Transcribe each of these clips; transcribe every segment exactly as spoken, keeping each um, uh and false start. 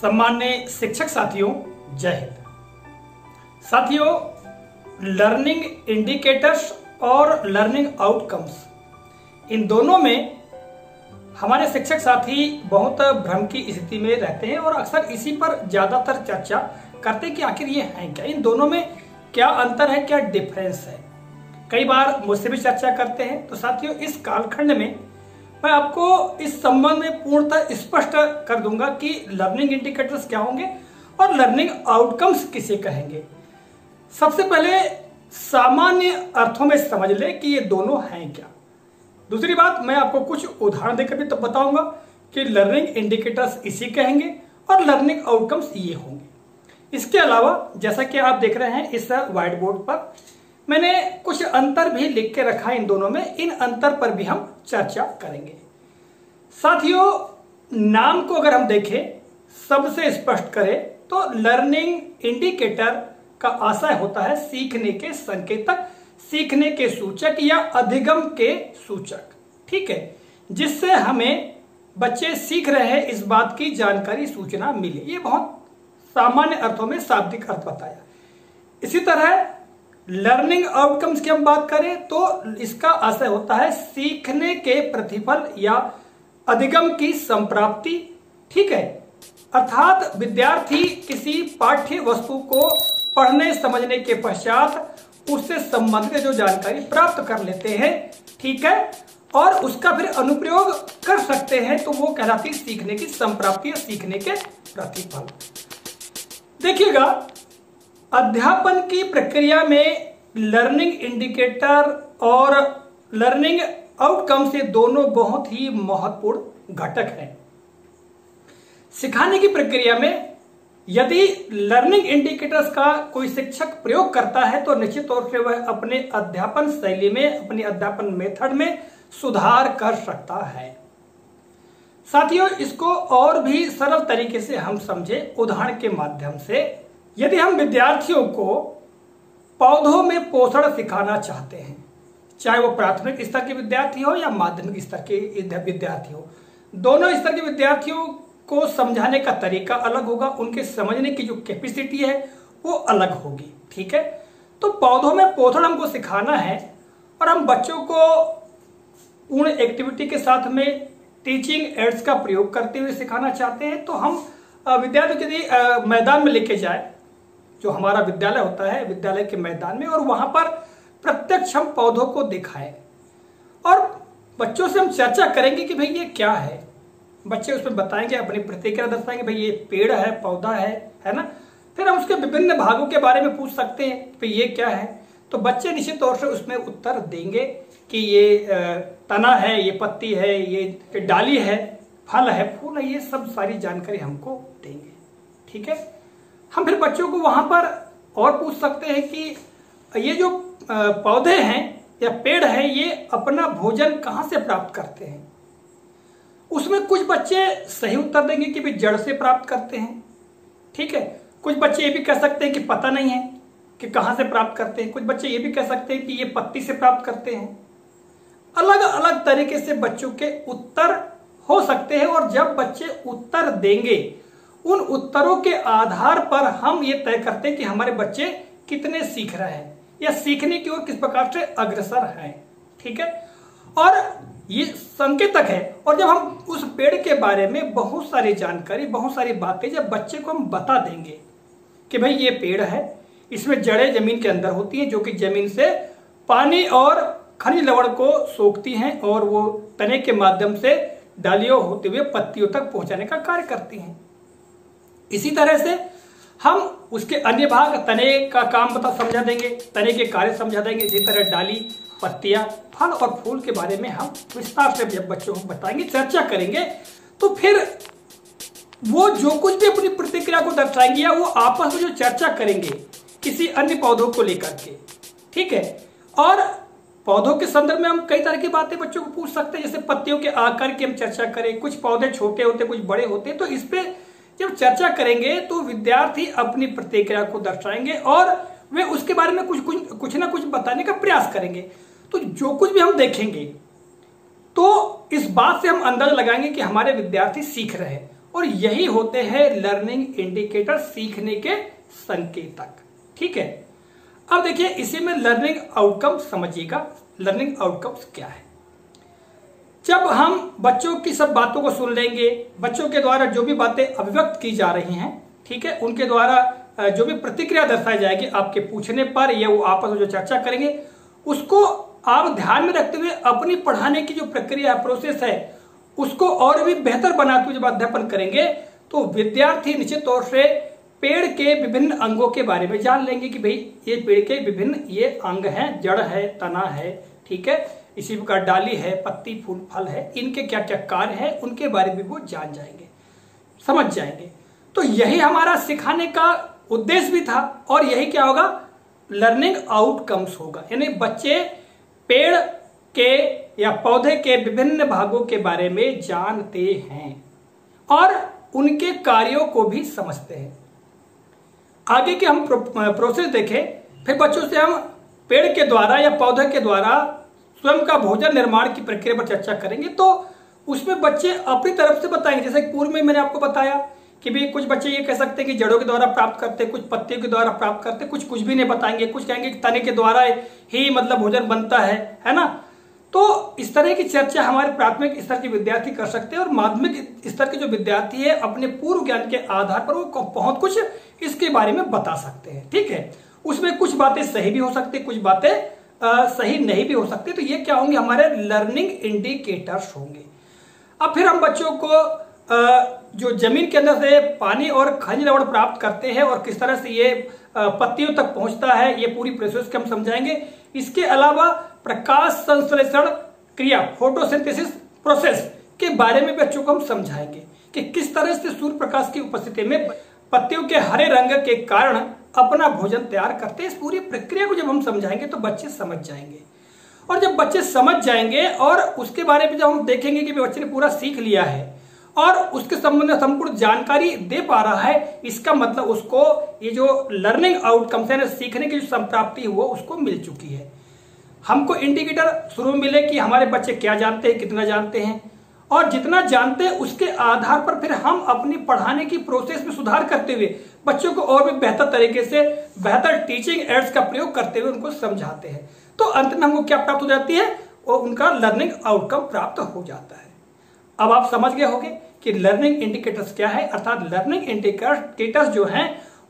सम्माननीय शिक्षक साथियों, जय हिंद। साथियों, लर्निंग इंडिकेटर्स और लर्निंग आउटकम्स, इन दोनों में हमारे शिक्षक साथी बहुत भ्रम की स्थिति में रहते हैं और अक्सर इसी पर ज्यादातर चर्चा करते हैं कि आखिर ये हैं क्या, इन दोनों में क्या अंतर है, क्या डिफरेंस है। कई बार मुझसे भी चर्चा करते हैं। तो साथियों, इस कालखंड में मैं आपको इस संबंध में पूर्णतः स्पष्ट कर दूंगा कि लर्निंग इंडिकेटर्स क्या होंगे और लर्निंग आउटकम्स किसे कहेंगे। सबसे पहले सामान्य अर्थों में समझ ले कि ये दोनों हैं क्या। दूसरी बात, मैं आपको कुछ उदाहरण देकर भी तब बताऊंगा कि लर्निंग इंडिकेटर्स इसी कहेंगे और लर्निंग आउटकम्स ये होंगे। इसके अलावा, जैसा कि आप देख रहे हैं इस व्हाइट बोर्ड पर मैंने कुछ अंतर भी लिख के रखा है इन दोनों में, इन अंतर पर भी हम चर्चा करेंगे। साथियों, नाम को अगर हम देखें, सबसे स्पष्ट करें तो लर्निंग इंडिकेटर का आशय होता है सीखने के संकेतक, सीखने के सूचक या अधिगम के सूचक। ठीक है, जिससे हमें बच्चे सीख रहे हैं इस बात की जानकारी, सूचना मिले। ये बहुत सामान्य अर्थों में शाब्दिक अर्थ बताया। इसी तरह लर्निंग आउटकम्स की हम बात करें तो इसका आशय होता है सीखने के प्रतिफल या अधिगम की संप्राप्ति। ठीक है, अर्थात विद्यार्थी किसी पाठ्य वस्तु को पढ़ने समझने के पश्चात उससे संबंधित जो जानकारी प्राप्त कर लेते हैं, ठीक है, और उसका फिर अनुप्रयोग कर सकते हैं, तो वो कहलाती है सीखने की संप्राप्ति या सीखने के प्रतिफल। देखिएगा, अध्यापन की प्रक्रिया में लर्निंग इंडिकेटर और लर्निंग आउटकम्स ये दोनों बहुत ही महत्वपूर्ण घटक हैं। सिखाने की प्रक्रिया में यदि लर्निंग इंडिकेटर्स का कोई शिक्षक प्रयोग करता है तो निश्चित तौर से वह अपने अध्यापन शैली में, अपने अध्यापन मेथड में सुधार कर सकता है। साथियों, इसको और भी सरल तरीके से हम समझे उदाहरण के माध्यम से। यदि हम विद्यार्थियों को पौधों में पोषण सिखाना चाहते हैं, चाहे वो प्राथमिक स्तर के विद्यार्थी हो या माध्यमिक स्तर के विद्यार्थी हो, दोनों स्तर के विद्यार्थियों को समझाने का तरीका अलग होगा, उनके समझने की जो कैपेसिटी है वो अलग होगी। ठीक है, तो पौधों में पोषण हमको सिखाना है और हम बच्चों को उन एक्टिविटी के साथ में टीचिंग एड्स का प्रयोग करते हुए सिखाना चाहते हैं, तो हम विद्यार्थी यदि मैदान में लेके जाए, जो हमारा विद्यालय होता है, विद्यालय के मैदान में, और वहां पर प्रत्यक्ष हम पौधों को दिखाएं और बच्चों से हम चर्चा करेंगे कि भाई ये क्या है। बच्चे उसमें बताएंगे, अपनी प्रतिक्रिया दर्शाएंगे, भाई ये पेड़ है, पौधा है, है ना। फिर हम उसके विभिन्न भागों के बारे में पूछ सकते हैं, भाई ये क्या है, तो बच्चे निश्चित तौर से उसमें उत्तर देंगे कि ये तना है, ये पत्ती है, ये डाली है, फल है, फूल है, ये सब सारी जानकारी हमको देंगे। ठीक है, हम फिर बच्चों को वहां पर और पूछ सकते हैं कि ये जो पौधे हैं या पेड़ है, ये अपना भोजन कहाँ से प्राप्त करते हैं। उसमें कुछ बच्चे सही उत्तर देंगे कि भी जड़ से प्राप्त करते हैं। ठीक है, कुछ बच्चे ये भी कह सकते हैं कि पता नहीं है कि कहाँ से प्राप्त करते हैं, कुछ बच्चे ये भी कह सकते हैं कि ये पत्ती से प्राप्त करते हैं। अलग अलग तरीके से बच्चों के उत्तर हो सकते हैं और जब बच्चे उत्तर देंगे, उन उत्तरों के आधार पर हम ये तय करते हैं कि हमारे बच्चे कितने सीख रहे हैं या सीखने की ओर किस प्रकार से अग्रसर हैं। ठीक है, और ये संकेतक है। और जब हम उस पेड़ के बारे में बहुत सारी जानकारी, बहुत सारी बातें जब बच्चे को हम बता देंगे कि भाई ये पेड़ है, इसमें जड़ें जमीन के अंदर होती हैं, जो कि जमीन से पानी और खनिज लवण को सोखती हैं और वो तने के माध्यम से डालियों होते हुए पत्तियों तक पहुंचाने का कार्य करती हैं। इसी तरह से हम उसके अन्य भाग, तने का काम बता समझा देंगे, तने के कार्य समझा देंगे। इसी तरह डाली, पत्तियां, फल और फूल के बारे में हम विस्तार से जब बच्चों को बताएंगे, चर्चा करेंगे, तो फिर वो जो कुछ भी अपनी प्रतिक्रिया को दर्शाएंगे या वो आपस में जो चर्चा करेंगे किसी अन्य पौधों को लेकर के, ठीक है, और पौधों के संदर्भ में हम कई तरह की बातें बच्चों को पूछ सकते हैं, जैसे पत्तियों के आकार की हम चर्चा करें, कुछ पौधे छोटे होते, कुछ बड़े होते, तो इस पर जब चर्चा करेंगे तो विद्यार्थी अपनी प्रतिक्रिया को दर्शाएंगे और वे उसके बारे में कुछ कुछ कुछ ना कुछ बताने का प्रयास करेंगे। तो जो कुछ भी हम देखेंगे तो इस बात से हम अंदाजा लगाएंगे कि हमारे विद्यार्थी सीख रहे हैं, और यही होते हैं लर्निंग इंडिकेटर, सीखने के संकेतक। ठीक है, अब देखिए इसी में लर्निंग आउटकम समझिएगा। लर्निंग आउटकम्स क्या है? जब हम बच्चों की सब बातों को सुन लेंगे, बच्चों के द्वारा जो भी बातें अभिव्यक्त की जा रही हैं, ठीक है, उनके द्वारा जो भी प्रतिक्रिया दर्शाई जाएगी आपके पूछने पर, या वो आपस में जो चर्चा करेंगे, उसको आप ध्यान में रखते हुए अपनी पढ़ाने की जो प्रक्रिया है, प्रोसेस है, उसको और भी बेहतर बनाते हुए जब अध्यापन करेंगे तो विद्यार्थी निश्चित तौर से पेड़ के विभिन्न अंगों के बारे में जान लेंगे कि भाई ये पेड़ के विभिन्न ये अंग हैं, जड़ है, तना है, ठीक है, इसी प्रकार डाली है, पत्ती, फूल, फल है, इनके क्या क्या कार्य है, उनके बारे में वो जान जाएंगे, समझ जाएंगे। तो यही हमारा सिखाने का उद्देश्य भी था, और यही क्या होगा, लर्निंग आउटकम्स होगा। यानी बच्चे पेड़ के या पौधे के विभिन्न भागों के बारे में जानते हैं और उनके कार्यों को भी समझते हैं। आगे के हम प्रो, प्रोसेस देखें, फिर बच्चों से हम पेड़ के द्वारा या पौधे के द्वारा स्वयं का भोजन निर्माण की प्रक्रिया पर चर्चा करेंगे, तो उसमें बच्चे अपनी तरफ से बताएंगे। जैसे पूर्व में मैंने आपको बताया कि भी कुछ बच्चे ये कह सकते हैं कि जड़ों के द्वारा प्राप्त करते, कुछ पत्तियों के द्वारा प्राप्त करते, कुछ कुछ भी नहीं बताएंगे, कुछ कहेंगे कि तने के द्वारा ही मतलब भोजन बनता है, है ना। तो इस तरह की चर्चा हमारे प्राथमिक स्तर के विद्यार्थी कर सकते हैं, और माध्यमिक स्तर के जो विद्यार्थी है अपने पूर्व ज्ञान के आधार पर वो बहुत कुछ इसके बारे में बता सकते हैं। ठीक है, उसमें कुछ बातें सही भी हो सकती, कुछ बातें सही नहीं भी हो सकती। तो ये क्या होंगे, हमारे लर्निंग इंडिकेटर्स होंगे। अब फिर हम बच्चों को जो जमीन के अंदर से पानी और खनिज लवण प्राप्त करते हैं और किस तरह से ये पत्तियों तक पहुंचता है, ये पूरी प्रोसेस के हम समझाएंगे। इसके अलावा प्रकाश संश्लेषण क्रिया, फोटोसिंथेसिस प्रोसेस के बारे में बच्चों को हम समझाएंगे कि किस तरह से सूर्य प्रकाश की उपस्थिति में पत्तियों के हरे रंग के कारण अपना भोजन तैयार करते हैं। इस पूरी प्रक्रिया को जब हम समझाएंगे तो बच्चे समझ जाएंगे, और जब बच्चे समझ जाएंगे और उसके बारे में जब हम देखेंगे कि बच्चे ने पूरा सीख लिया है और उसके संबंध में संपूर्ण जानकारी दे पा रहा है, इसका मतलब उसको ये जो लर्निंग आउटकम्स है, सीखने की जो संप्राप्ति हुआ, उसको मिल चुकी है। हमको इंडिकेटर शुरू मिले कि हमारे बच्चे क्या जानते हैं, कितना जानते हैं, और जितना जानते हैं उसके आधार पर फिर हम अपनी पढ़ाने की प्रोसेस में सुधार करते हुए बच्चों को और भी बेहतर तरीके से, बेहतर टीचिंग एड्स का प्रयोग करते हुए उनको समझाते हैं। तो अंत में हमको क्या प्राप्त हो जाती है, और उनका लर्निंग आउटकम प्राप्त हो जाता है। अब आप समझ गए होंगे कि लर्निंग इंडिकेटर्स क्या है, अर्थात लर्निंग इंडिकेटर्स जो है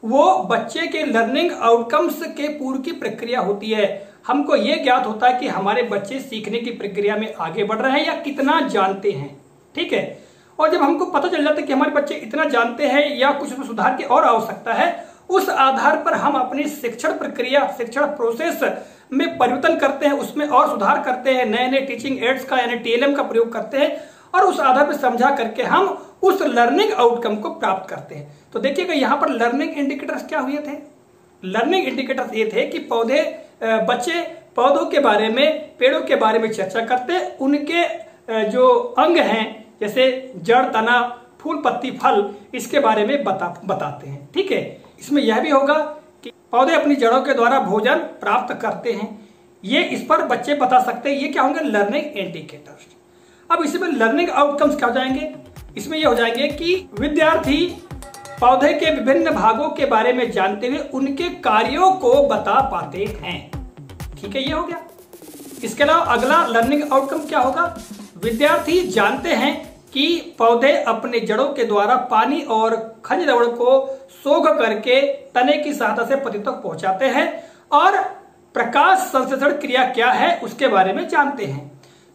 वो बच्चे के लर्निंग आउटकम्स के पूर्व की प्रक्रिया होती है। हमको ये ज्ञात होता है कि हमारे बच्चे सीखने की प्रक्रिया में आगे बढ़ रहे हैं या कितना जानते हैं। ठीक है, और जब हमको पता चल जाता है कि हमारे बच्चे इतना जानते हैं या कुछ उसमें सुधार की और आवश्यकता है, उस आधार पर हम अपनी शिक्षण प्रक्रिया, शिक्षण प्रोसेस में परिवर्तन करते हैं, उसमें और सुधार करते हैं, नए नए टीचिंग एड्स का यानी टी एल एम का प्रयोग करते हैं, और उस आधार पर समझा करके हम उस लर्निंग आउटकम को प्राप्त करते हैं। तो देखिएगा यहाँ पर लर्निंग इंडिकेटर्स क्या हुए थे। लर्निंग इंडिकेटर्स ये थे कि पौधे बच्चे पौधों के बारे में, पेड़ों के बारे में चर्चा करते, उनके जो अंग हैं जैसे जड़, तना, फूल, पत्ती, फल, इसके बारे में बता बताते हैं। ठीक है, इसमें यह भी होगा कि पौधे अपनी जड़ों के द्वारा भोजन प्राप्त करते हैं, ये इस पर बच्चे बता सकते हैं। ये क्या होंगे, लर्निंग इंडिकेटर्स। अब इसमें लर्निंग आउटकम्स क्या हो जाएंगे, इसमें यह हो जाएंगे कि विद्यार्थी पौधे के विभिन्न भागों के बारे में जानते हुए उनके कार्यों को बता पाते हैं। ठीक है, ये हो गया। इसके अलावा अगला लर्निंग आउटकम क्या होगा, विद्यार्थी जानते हैं कि पौधे अपने जड़ों के द्वारा पानी और खनिज लवण को सोख करके तने की सहायता से पत्ती तक पहुंचाते हैं, और प्रकाश संश्लेषण क्रिया क्या है उसके बारे में जानते हैं।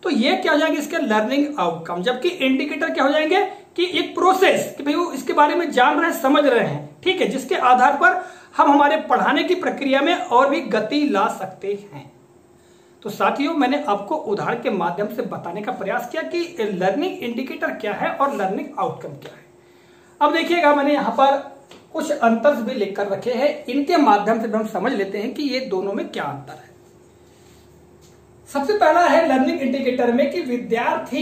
तो ये क्या हो जाएंगे, इसके लर्निंग आउटकम। जबकि इंडिकेटर क्या हो जाएंगे कि एक प्रोसेस कि भाई वो इसके बारे में जान रहे हैं, समझ रहे हैं। ठीक है, जिसके आधार पर हम हमारे पढ़ाने की प्रक्रिया में और भी गति ला सकते हैं। तो साथियों, मैंने आपको उदाहरण के माध्यम से बताने का प्रयास किया कि लर्निंग इंडिकेटर क्या है और लर्निंग आउटकम क्या है। अब देखिएगा, मैंने यहाँ पर कुछ अंतर भी लेकर रखे हैं, इनके माध्यम से हम समझ लेते हैं कि ये दोनों में क्या अंतर है। सबसे पहला है लर्निंग इंडिकेटर में कि विद्यार्थी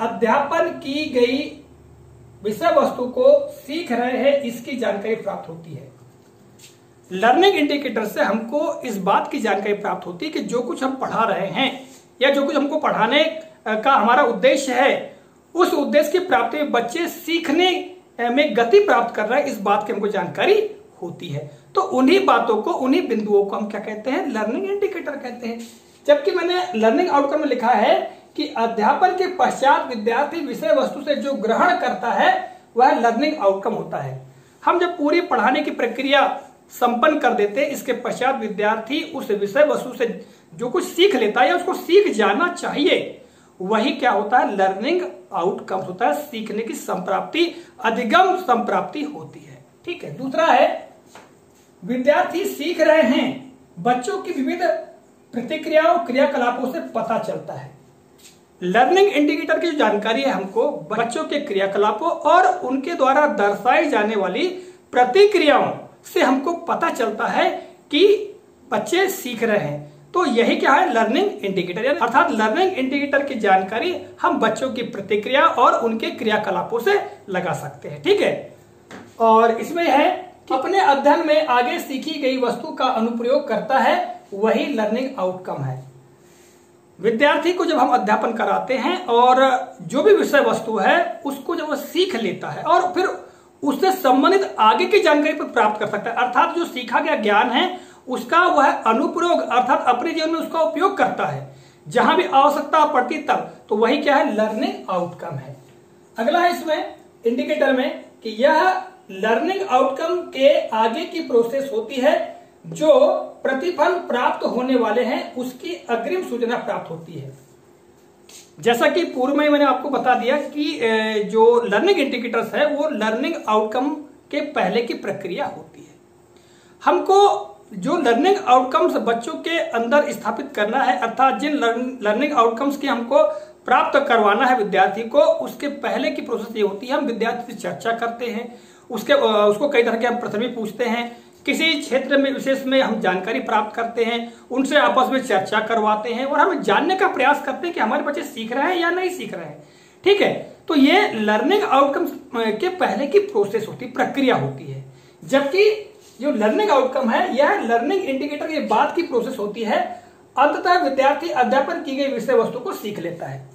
अध्यापन की गई विषय वस्तु को सीख रहे हैं, इसकी जानकारी प्राप्त होती है। लर्निंग इंडिकेटर से हमको इस बात की जानकारी प्राप्त होती है कि जो कुछ हम पढ़ा रहे हैं या जो कुछ हमको पढ़ाने का हमारा उद्देश्य है, उस उद्देश्य की प्राप्ति में बच्चे सीखने में गति प्राप्त कर रहा है, इस बात की हमको जानकारी होती है। तो उन्हीं बातों को, उन्हीं बिंदुओं को हम क्या कहते हैं, लर्निंग इंडिकेटर कहते हैं। जबकि मैंने लर्निंग आउटकम में लिखा है कि अध्यापन के पश्चात विद्यार्थी विषय वस्तु से जो ग्रहण करता है वह लर्निंग आउटकम होता है। हम जब पूरी पढ़ाने की प्रक्रिया संपन्न कर देते हैं, इसके पश्चात विद्यार्थी उस विषय वस्तु से जो कुछ सीख लेता है या उसको सीख जाना चाहिए, वही क्या होता है, लर्निंग आउटकम होता है, सीखने की संप्राप्ति, अधिगम संप्राप्ति होती है। ठीक है। दूसरा है, विद्यार्थी सीख रहे हैं, बच्चों की विविध प्रतिक्रियाओं क्रियाकलापों से पता चलता है। लर्निंग इंडिकेटर की जो जानकारी है, हमको बच्चों के क्रियाकलापों और उनके द्वारा दर्शाई जाने वाली प्रतिक्रियाओं से हमको पता चलता है कि बच्चे सीख रहे हैं। तो यही क्या है, लर्निंग इंडिकेटर। अर्थात लर्निंग इंडिकेटर की जानकारी हम बच्चों की प्रतिक्रिया और उनके क्रियाकलापों से लगा सकते हैं। ठीक है। और इसमें है कि अपने अध्ययन में आगे सीखी गई वस्तु का अनुप्रयोग करता है, वही लर्निंग आउटकम है। विद्यार्थी को जब हम अध्यापन कराते हैं और जो भी विषय वस्तु है उसको जब वो सीख लेता है और फिर उससे संबंधित आगे की जानकारी पर प्राप्त कर सकता है, अर्थात जो सीखा गया ज्ञान है उसका वह अनुप्रयोग अर्थात अपने जीवन में उसका उपयोग करता है, जहां भी आवश्यकता पड़ती तब, तो वही क्या है, लर्निंग आउटकम है। अगला है इसमें इंडिकेटर में कि यह लर्निंग आउटकम के आगे की प्रोसेस होती है, जो प्रतिफल प्राप्त होने वाले हैं उसकी अग्रिम सूचना प्राप्त होती है। जैसा कि पूर्व में मैंने आपको बता दिया कि जो लर्निंग इंडिकेटर्स है वो लर्निंग आउटकम के पहले की प्रक्रिया होती है। हमको जो लर्निंग आउटकम्स बच्चों के अंदर स्थापित करना है, अर्थात जिन लर्निंग आउटकम्स की हमको प्राप्त करवाना है विद्यार्थी को, उसके पहले की प्रोसेस ये होती है, हम विद्यार्थी से चर्चा करते हैं, उसके उसको कई तरह के हम प्रश्न पूछते हैं, किसी क्षेत्र में विशेष में हम जानकारी प्राप्त करते हैं, उनसे आपस में चर्चा करवाते हैं और हम जानने का प्रयास करते हैं कि हमारे बच्चे सीख रहे हैं या नहीं सीख रहे हैं। ठीक है। तो ये लर्निंग आउटकम के पहले की प्रोसेस होती है, प्रक्रिया होती है। जबकि जो लर्निंग आउटकम है, यह लर्निंग इंडिकेटर के बाद की प्रोसेस होती है। अंततः विद्यार्थी अध्यापन की गई विषय वस्तु को सीख लेता है।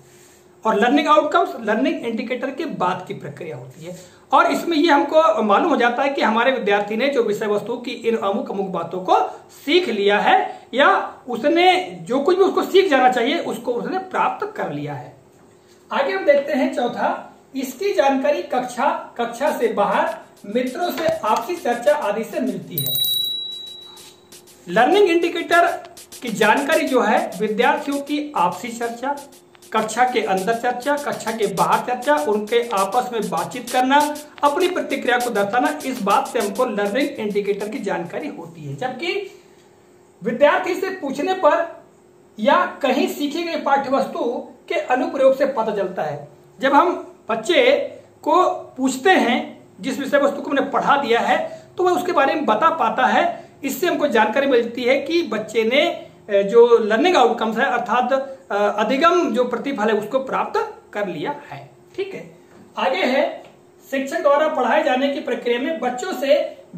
और लर्निंग आउटकम्स लर्निंग इंडिकेटर के बाद की प्रक्रिया होती है। और इसमें ये हमको मालूम हो जाता है कि हमारे विद्यार्थी ने जो विषय वस्तु की इन अमुक अमुक बातों को सीख लिया है या उसने जो कुछ भी उसको सीख जाना चाहिए उसको उसने प्राप्त कर लिया है। आगे हम देखते हैं चौथा, इसकी जानकारी कक्षा, कक्षा से बाहर, मित्रों से, आपसी चर्चा आदि से मिलती है। लर्निंग इंडिकेटर की जानकारी जो है, विद्यार्थियों की आपसी चर्चा, कक्षा के अंदर चर्चा, कक्षा के बाहर चर्चा, उनके आपस में बातचीत करना, अपनी प्रतिक्रिया को दर्शाना, इस बात से हमको लर्निंग इंडिकेटर की जानकारी होती है। जबकि विद्यार्थी से पूछने पर या कहीं सीखी गई पाठ्य वस्तु के अनुप्रयोग से पता चलता है। जब हम बच्चे को पूछते हैं जिस विषय वस्तु को हमने पढ़ा दिया है, तो वह उसके बारे में बता पाता है। इससे हमको जानकारी मिलती है कि बच्चे ने जो लर्निंग आउटकम्स है अर्थात अधिगम जो प्रतिफल है उसको प्राप्त कर लिया है। ठीक है। आगे है, शिक्षक द्वारा पढ़ाए जाने की प्रक्रिया में बच्चों से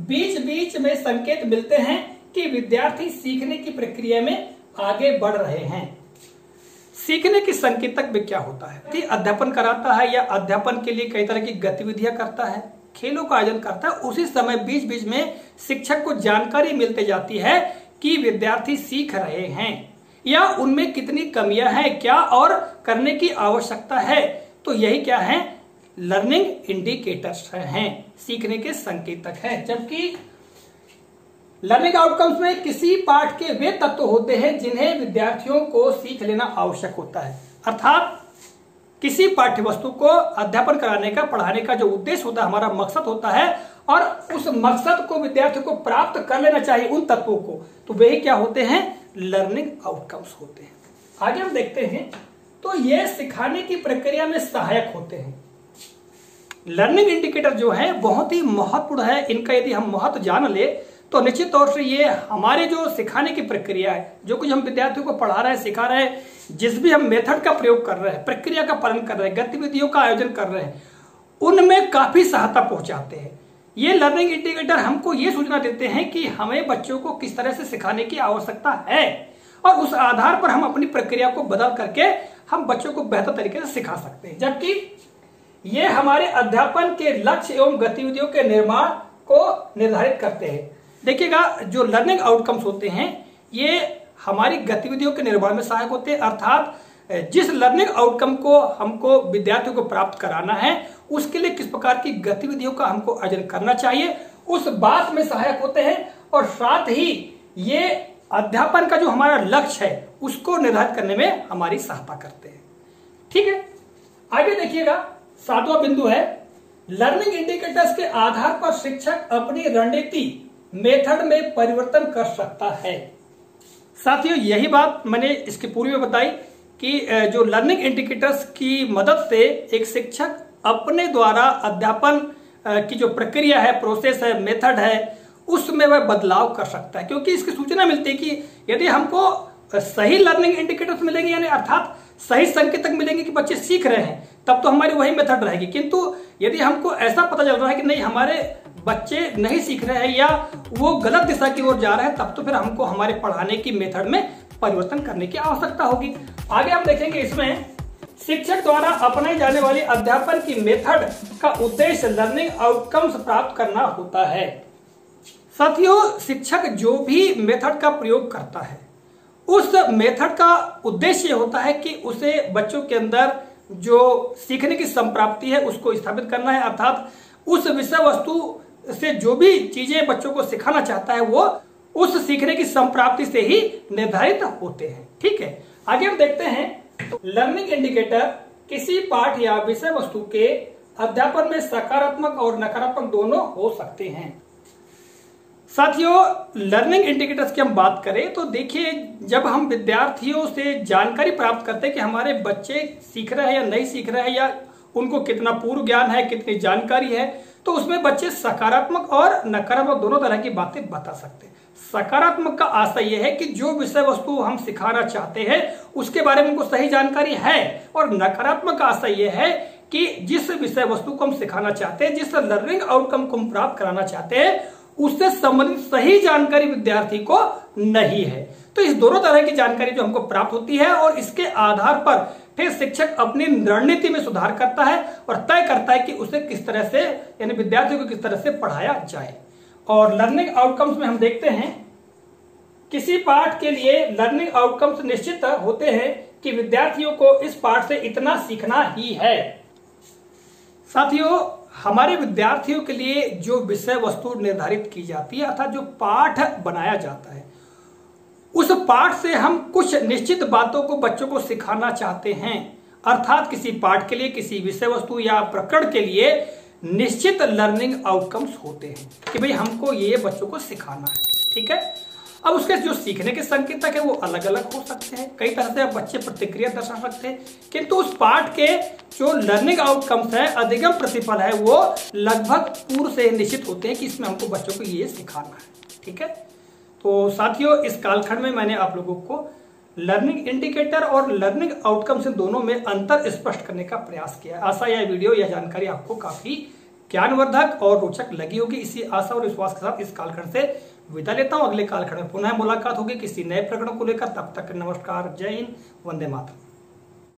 बीच बीच में संकेत मिलते हैं कि विद्यार्थी सीखने की प्रक्रिया में आगे बढ़ रहे हैं। सीखने की संकेतक में क्या होता है, अध्यापन कराता है या अध्यापन के लिए कई तरह की गतिविधियां करता है, खेलों का आयोजन करता है, उसी समय बीच बीच में शिक्षक को जानकारी मिलते जाती है कि विद्यार्थी सीख रहे हैं या उनमें कितनी कमियां हैं, क्या और करने की आवश्यकता है। तो यही क्या है, लर्निंग इंडिकेटर्स हैं, सीखने के संकेतक हैं। जबकि लर्निंग आउटकम्स में किसी पाठ के वे तत्व होते हैं जिन्हें विद्यार्थियों को सीख लेना आवश्यक होता है, अर्थात किसी पाठ्य वस्तु को अध्यापन कराने का, पढ़ाने का जो उद्देश्य होता है, हमारा मकसद होता है, और उस मकसद को विद्यार्थी को प्राप्त कर लेना चाहिए, उन तत्वों को, तो वे क्या होते हैं, लर्निंग आउटकम्स होते हैं। आगे हम देखते हैं, तो ये सिखाने की प्रक्रिया में सहायक होते हैं। लर्निंग इंडिकेटर जो है बहुत ही महत्वपूर्ण है। इनका यदि हम महत्व जान ले तो निश्चित तौर से ये हमारे जो सिखाने की प्रक्रिया है, जो कुछ हम विद्यार्थियों को पढ़ा रहे हैं, सिखा रहे हैं, जिस भी हम मेथड का प्रयोग कर रहे हैं, प्रक्रिया का पालन कर रहे हैं, गतिविधियों का आयोजन कर रहे हैं, उनमें काफी सहायता पहुंचाते हैं। ये लर्निंग इंडिकेटर हमको ये सूचना देते हैं कि हमें बच्चों को किस तरह से सिखाने की आवश्यकता है, और उस आधार पर हम अपनी प्रक्रिया को बदल करके हम बच्चों को बेहतर तरीके से सिखा सकते हैं, जबकि ये हमारे अध्यापन के लक्ष्य एवं गतिविधियों के निर्माण को निर्धारित करते हैं। देखिएगा, जो लर्निंग आउटकम्स होते हैं ये हमारी गतिविधियों के निर्माण में सहायक होते हैं, अर्थात जिस लर्निंग आउटकम को हमको विद्यार्थियों को प्राप्त कराना है उसके लिए किस प्रकार की गतिविधियों का हमको आयोजन करना चाहिए उस बात में सहायक होते हैं, और साथ ही ये अध्यापन का जो हमारा लक्ष्य है उसको निर्धारित करने में हमारी सहायता करते हैं। ठीक है, आगे देखिएगा, सातवां बिंदु है लर्निंग इंडिकेटर्स के आधार पर शिक्षक अपनी रणनीति मेथड में परिवर्तन कर सकता है। साथियों, यही बात मैंने इसके पूर्व में बताई कि जो लर्निंग इंडिकेटर्स की मदद से एक शिक्षक अपने द्वारा अध्यापन की जो प्रक्रिया है, प्रोसेस है, मेथड है, उसमें वह बदलाव कर सकता है, क्योंकि इसकी सूचना मिलती है कि यदि हमको सही लर्निंग इंडिकेटर्स मिलेंगे, यानी अर्थात सही संकेतक मिलेंगे कि बच्चे सीख रहे हैं, तब तो हमारी वही मेथड रहेगी। किंतु यदि हमको ऐसा पता चल रहा है कि नहीं, हमारे बच्चे नहीं सीख रहे हैं या वो गलत दिशा की ओर जा रहे हैं, तब तो फिर हमको हमारे पढ़ाने की मेथड में परिवर्तन करने की आवश्यकता होगी। आगे हम देखेंगे, इसमें शिक्षक द्वारा अपनाई जाने वाली अध्यापन की मेथड का उद्देश्य लर्निंग आउटकम्स प्राप्त करना होता है। साथियों, शिक्षक जो भी मेथड का प्रयोग करता है उस मेथड का उद्देश्य होता है कि उसे बच्चों के अंदर जो सीखने की संप्राप्ति है उसको स्थापित करना है, अर्थात उस विषय वस्तु से जो भी चीजें बच्चों को सिखाना चाहता है वो उस सीखने की संप्राप्ति से ही निर्धारित होते हैं। ठीक है, आगे हम देखते हैं, लर्निंग इंडिकेटर किसी पाठ या विषय वस्तु के अध्यापन में सकारात्मक और नकारात्मक दोनों हो सकते हैं। साथियों, लर्निंग इंडिकेटर्स की हम बात करें तो देखिए, जब हम विद्यार्थियों से जानकारी प्राप्त करते हैं कि हमारे बच्चे सीख रहे हैं या नहीं सीख रहे हैं, या उनको कितना पूर्व ज्ञान है, कितनी जानकारी है, तो उसमें बच्चे सकारात्मक और नकारात्मक दोनों तरह की बातें बता सकते हैं। सकारात्मक का आशय यह है कि जो विषय वस्तु हम सिखाना चाहते हैं उसके बारे में उनको सही जानकारी है, और नकारात्मक का आशय यह है कि जिस विषय वस्तु को हम सिखाना चाहते हैं, जिस लर्निंग आउटकम को हम प्राप्त कराना चाहते हैं, उससे संबंधित सही जानकारी विद्यार्थी को नहीं है। तो इस दोनों तरह की जानकारी जो हमको प्राप्त होती है, और इसके आधार पर फिर शिक्षक अपनी रणनीति में सुधार करता है और तय करता है कि उसे किस तरह से, यानी विद्यार्थी को किस तरह से पढ़ाया जाए। और लर्निंग आउटकम्स में हम देखते हैं, किसी पाठ के लिए लर्निंग आउटकम्स निश्चित होते हैं कि विद्यार्थियों को इस पाठ से इतना सीखना ही है। साथियों, हमारे विद्यार्थियों के लिए जो विषय वस्तु निर्धारित की जाती है, अर्थात जो पाठ बनाया जाता है, उस पाठ से हम कुछ निश्चित बातों को बच्चों को सिखाना चाहते हैं, अर्थात किसी पाठ के लिए, किसी विषय वस्तु या प्रकरण के लिए निश्चित लर्निंग आउटकम्स होते हैं कि भाई हमको ये बच्चों को सिखाना है। ठीक है, अब उसके जो सीखने के संकेतक है वो अलग अलग हो सकते हैं, कई तरह से बच्चे प्रतिक्रिया दर्शा सकते हैं, किंतु उस पाठ के जो लर्निंग आउटकम्स है, अधिगम प्रतिफल है, वो लगभग पूर्व से निश्चित होते हैं कि इसमें हमको बच्चों को ये सिखाना है। ठीक है, तो साथियों, इस कालखंड में मैंने आप लोगों को लर्निंग इंडिकेटर और लर्निंग आउटकम्स इन दोनों में अंतर स्पष्ट करने का प्रयास किया। आशा यह वीडियो, यह जानकारी आपको काफी ज्ञानवर्धक और रोचक लगी होगी। इसी आशा और विश्वास के साथ इस कालखंड से विदा लेता हूं। अगले कालखंड में पुनः मुलाकात होगी किसी नए प्रकरण को लेकर। तब तक नमस्कार, जय हिंद, वंदे मातरम।